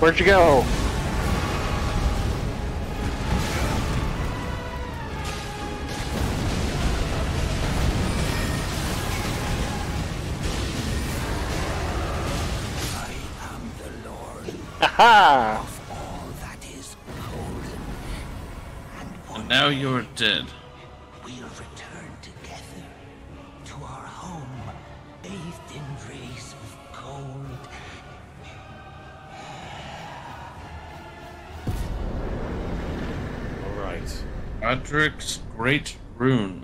Where'd you go? Ha! And now you're dead. We'll return together to our home, bathed in rays of cold. All right. Godric's Great Rune.